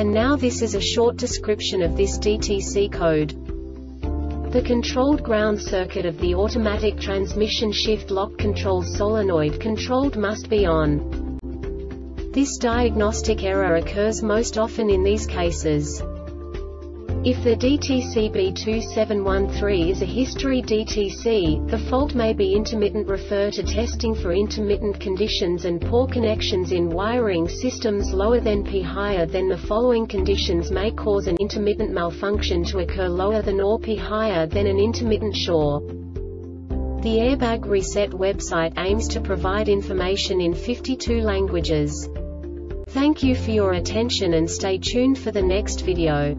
And now this is a short description of this DTC code. The controlled ground circuit of the automatic transmission shift lock control solenoid controlled must be on. This diagnostic error occurs most often in these cases. If the DTC B2713 is a history DTC, the fault may be intermittent. Refer to testing for intermittent conditions and poor connections in wiring systems. Lower than P. Higher than. The following conditions may cause an intermittent malfunction to occur. Lower than or P. Higher than an intermittent shore. The Airbag Reset website aims to provide information in 52 languages. Thank you for your attention and stay tuned for the next video.